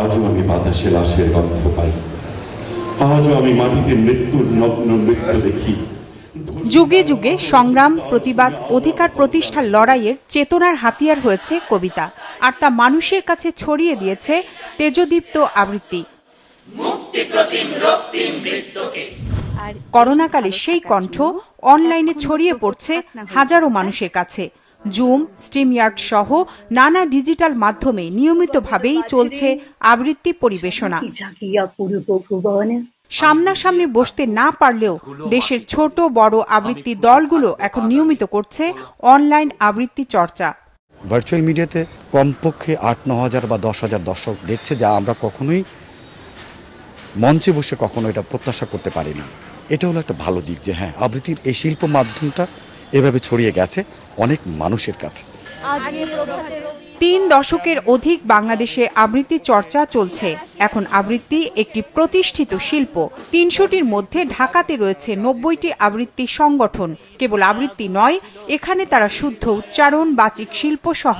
आजो आमी बातासे लाशेर गन्ध पाई आजो आमी माटिते मृत्युर नग्न मृत्यु देखी। जुगे जुगे संग्राम प्रतिबाद अधिकार प्रतिष्ठार लड़ाइएर चेतनार हाथियार हयेछे कविता आर ता मानुषेर काछे छड़िये दियेछे तेजदीप्त आवृत्ति। করোনাকালে সেই কণ্ঠ অনলাইনে ছড়িয়ে পড়ছে হাজারো মানুষের কাছে। জুম, স্ট্রিমইয়ার্ড সহ নানা ডিজিটাল মাধ্যমে নিয়মিতভাবেই চলছে আবৃত্তি পরিবেশনা। সামনাসামনি বসতে না পারলেও দেশের ছোট বড় আবৃত্তি দলগুলো এখন নিয়মিত করছে অনলাইন আবৃত্তি চর্চা। ভার্চুয়াল মিডিয়াতে কমপক্ষে ৮-৯ হাজার বা ১০ হাজার দর্শক দেখছে, যা আমরা কখনোই মঞ্চে বসে কখনো এটা প্রত্যাশা করতে পারি না। এটা হলো একটা ভালো দিক যে হ্যাঁ, আবৃত্তির এই শিল্প মাধ্যমটা এভাবে ছড়িয়ে গেছে অনেক মানুষের কাছে। ৩ দশকের অধিক বাংলাদেশে আবৃত্তি চর্চা চলছে। এখন আবৃত্তি একটি প্রতিষ্ঠিত শিল্প। ৩০০টির মধ্যে ঢাকাতে রয়েছে ৯০টি আবৃত্তি সংগঠন। কেবল আবৃত্তি নয়, এখানে তারা শুদ্ধ উচ্চারণ, বাচিক শিল্প সহ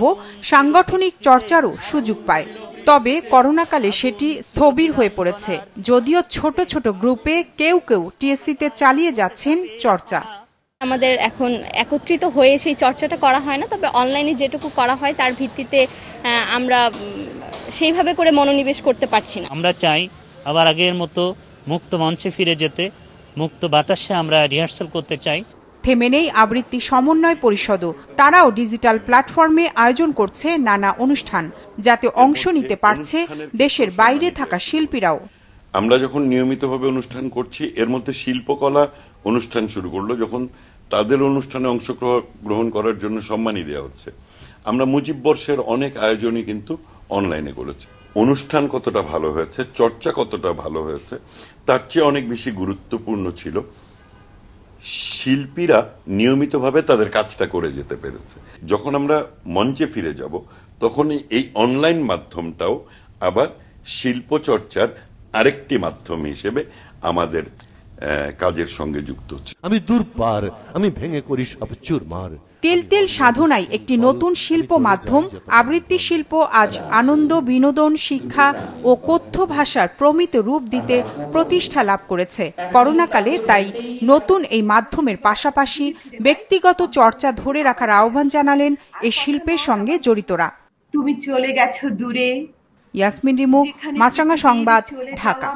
সাংগঠনিক চর্চারও সুযোগ পায়। তবে করোনাকালে সেটি স্থবির হয়ে পড়েছে, যদিও ছোট ছোট গ্রুপে কেউ কেউ টিএসসিতে চালিয়ে যাচ্ছেন চর্চা। আমাদের এখন একত্রিত হয়ে সেই চর্চাটা করা হয় না, তবে অনলাইনে যেটুকু করা হয় তার ভিত্তিতে আমরা সেইভাবে করে মনোনিবেশ করতে পারছি না। আমরা চাই আবার আগের মতো মুক্ত মঞ্চে ফিরে যেতে, মুক্ত বাতাসে আমরা রিহার্সাল করতে চাই। থেমে নেই আবৃত্তি সমন্বয় পরিষদও। তারাও ডিজিটাল প্ল্যাটফর্মে আয়োজন করছে নানা অনুষ্ঠান, যাতে অংশ নিতে পারছে দেশের বাইরে থাকা শিল্পীরাও। আমরা যখন নিয়মিতভাবে অনুষ্ঠান করছি, এর মধ্যে শিল্পকলা অনুষ্ঠান শুরু করলো, যখন তাদের অনুষ্ঠানে অংশগ্রহণ করার জন্য সম্মানই দেওয়া হচ্ছে। আমরা মুজিব বর্ষের অনেক আয়োজনই কিন্তু অনলাইনে করেছি। অনুষ্ঠান কতটা ভালো হয়েছে, চর্চা কতটা ভালো হয়েছে, তার চেয়ে অনেক বেশি গুরুত্বপূর্ণ ছিল শিল্পীরা নিয়মিতভাবে তাদের কাজটা করে যেতে পেরেছে। যখন আমরা মঞ্চে ফিরে যাব, তখন এই অনলাইন মাধ্যমটাও আবার শিল্প চর্চার আরেকটি মাধ্যম হিসেবে আমাদের কাজের সঙ্গে যুক্ত হচ্ছে। আমি দূরপার, আমি ভেঙে করি সব চুরমার। তিল তিল সাধনায় একটি নতুন শিল্প মাধ্যম আবৃত্তি শিল্প আজ আনন্দ, বিনোদন, শিক্ষা ও কথ্য ভাষার প্রমিত রূপ দিতে প্রতিষ্ঠা লাভ করেছে। করোনাকালে তাই নতুন এই মাধ্যমের পাশাপাশি ব্যক্তিগত চর্চা ধরে রাখার আহ্বান জানালেন এই শিল্পের সঙ্গে জড়িতরা। তুমি চলে গেছো দূরে। ইয়াসমিন রিমু, মাছরাঙা সংবাদ, ঢাকা।